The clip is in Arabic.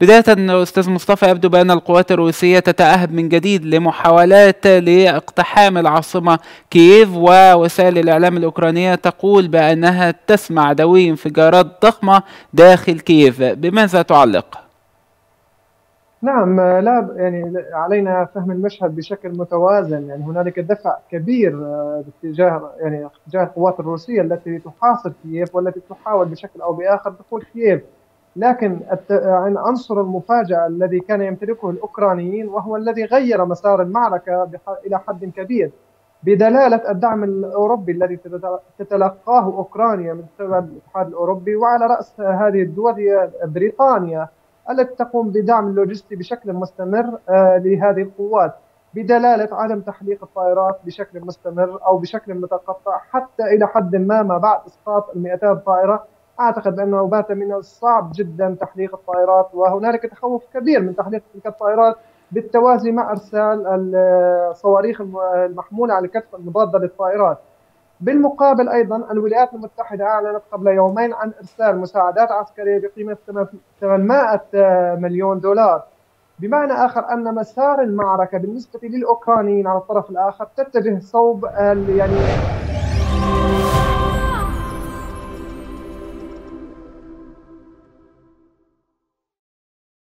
بداية أستاذ مصطفى، يبدو بأن القوات الروسية تتأهب من جديد لمحاولات لاقتحام العاصمة كييف، ووسائل الإعلام الأوكرانية تقول بأنها تسمع دوي انفجارات ضخمة داخل كييف. بماذا تعلق؟ نعم، لا يعني علينا فهم المشهد بشكل متوازن. يعني هنالك دفع كبير باتجاه القوات الروسية التي تحاصر كييف والتي تحاول بشكل أو بآخر دخول كييف، لكن عنصر المفاجأة الذي كان يمتلكه الأوكرانيين وهو الذي غير مسار المعركة إلى حد كبير، بدلالة الدعم الأوروبي الذي تتلقاه أوكرانيا من قبل الاتحاد الأوروبي، وعلى رأس هذه الدول هي بريطانيا التي تقوم بدعم لوجستي بشكل مستمر لهذه القوات، بدلالة عدم تحليق الطائرات بشكل مستمر أو بشكل متقطع حتى إلى حد ما بعد إسقاط 200 طائرة. أعتقد بأنه بات من الصعب جدا تحليق الطائرات، وهنالك تخوف كبير من تحليق تلك الطائرات بالتوازي مع إرسال الصواريخ المحمولة على الكتف المضادة للطائرات. بالمقابل أيضا الولايات المتحدة أعلنت قبل يومين عن إرسال مساعدات عسكرية بقيمة 800 مليون دولار، بمعنى آخر أن مسار المعركة بالنسبة للأوكرانيين على الطرف الآخر تتجه صوب